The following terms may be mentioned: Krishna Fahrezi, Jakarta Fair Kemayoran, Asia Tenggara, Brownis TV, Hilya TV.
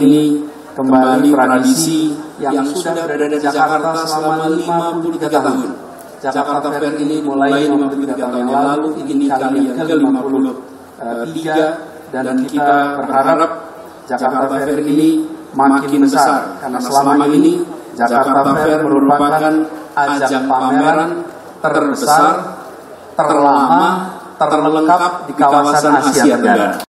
ini kembali tradisi yang sudah berada di Jakarta selama 53 tahun. Jakarta Fair ini mulai 53 tahun yang lalu, ini kali yang ke-53, dan kita berharap Jakarta Fair ini makin besar, karena selama ini Jakarta Fair merupakan ajang pameran terbesar, terlama, terlengkap di kawasan Asia Tenggara.